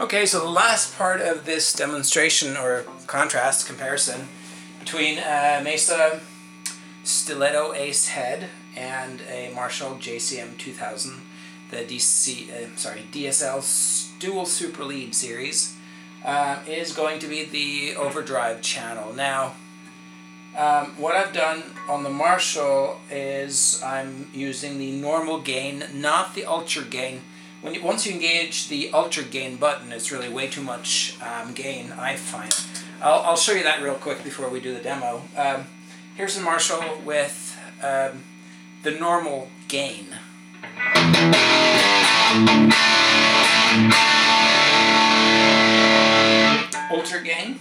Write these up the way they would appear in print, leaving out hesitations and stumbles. Okay, so the last part of this demonstration or contrast comparison between a Mesa Stiletto Ace Head and a Marshall JCM2000, the DSL Dual Super Lead series, is going to be the overdrive channel. Now, what I've done on the Marshall is I'm using the normal gain, not the ultra gain. Once you engage the ultra gain button, it's really way too much gain, I find. I'll show you that real quick before we do the demo. Here's the Marshall with the normal gain. Ultra gain.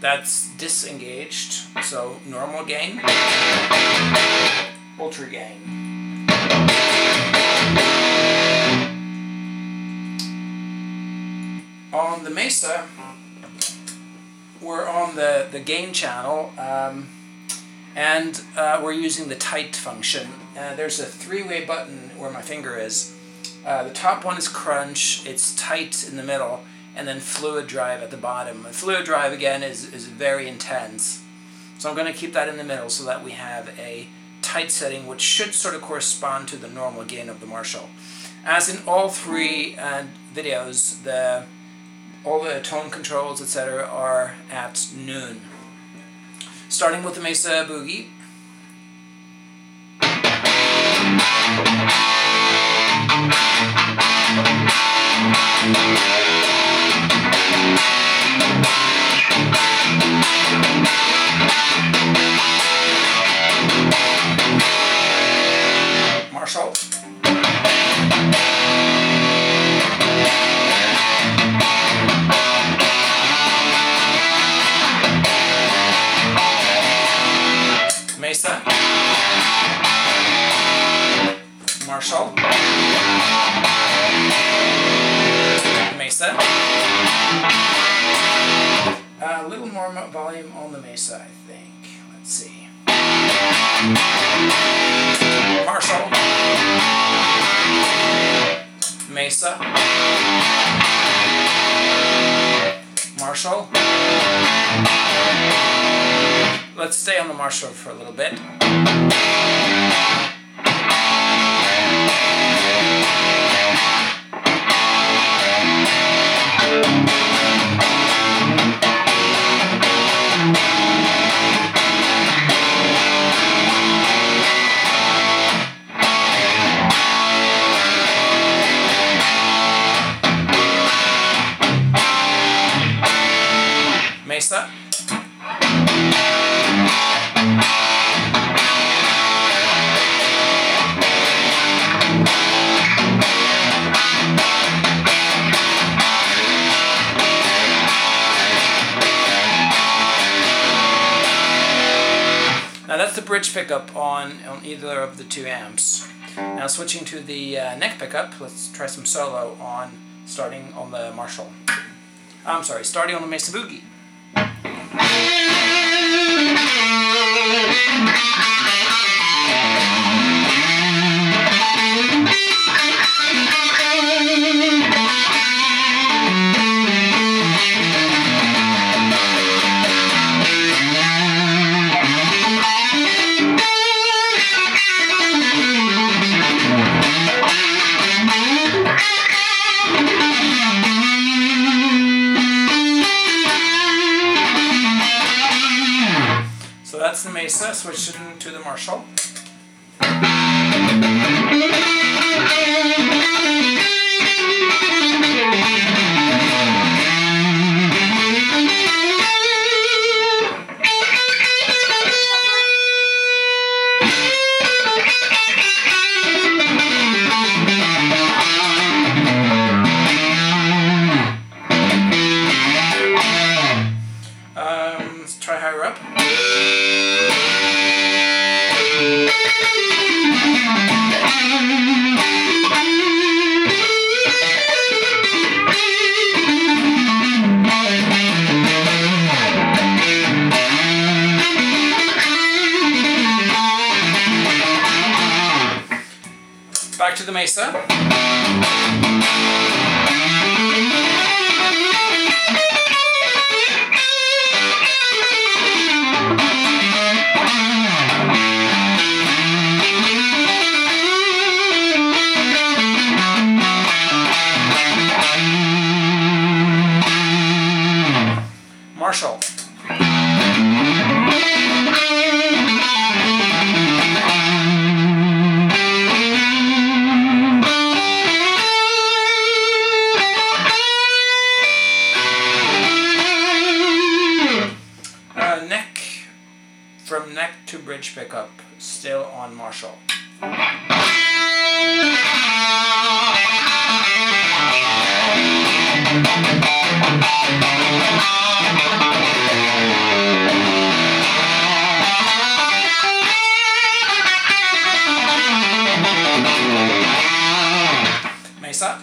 That's disengaged, so normal gain, ultra gain. On the Mesa, we're on the gain channel, and we're using the tight function. There's a three-way button where my finger is. The top one is crunch, it's tight in the middle, and then fluid drive at the bottom. And fluid drive, again, is very intense. So I'm going to keep that in the middle so that we have a tight setting, which should sort of correspond to the normal gain of the Marshall. As in all three videos, all the tone controls, etc., are at noon. Starting with the Mesa Boogie. Marshall. Mesa, Marshall, Mesa. A little more volume on the Mesa, I think. Let's see. Marshall, Mesa, Marshall. Let's stay on the Marshall for a little bit. Mesa. Now that's the bridge pickup on either of the two amps. Now switching to the neck pickup, let's try some solo starting on the Marshall. I'm sorry, starting on the Mesa Boogie. That's the Mesa, switching to the Marshall. Let's try higher up. back to the Mesa. Marshall. Neck, from neck to bridge pickup, still on Marshall. Mesa.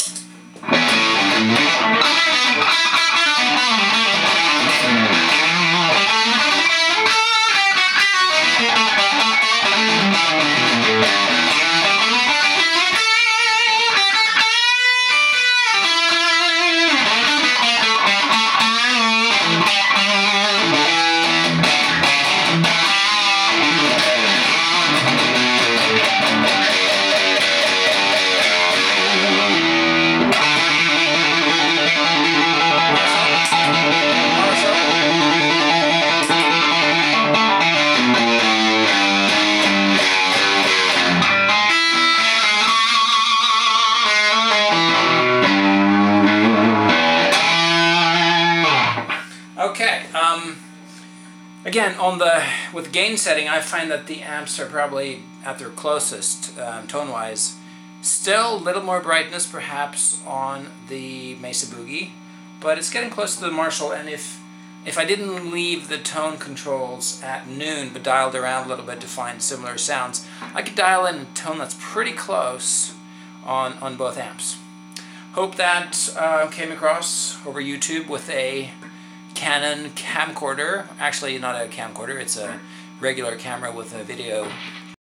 Again, with gain setting, I find that the amps are probably at their closest tone-wise. Still a little more brightness perhaps on the Mesa Boogie, but it's getting close to the Marshall, and if I didn't leave the tone controls at noon but dialed around a little bit to find similar sounds, I could dial in a tone that's pretty close on both amps. Hope that came across over YouTube with a Canon camcorder, actually not a camcorder, it's a regular camera with a video